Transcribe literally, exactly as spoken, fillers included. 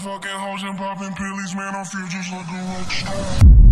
fucking hoes and popping pillies, man, I feel just like a rock star.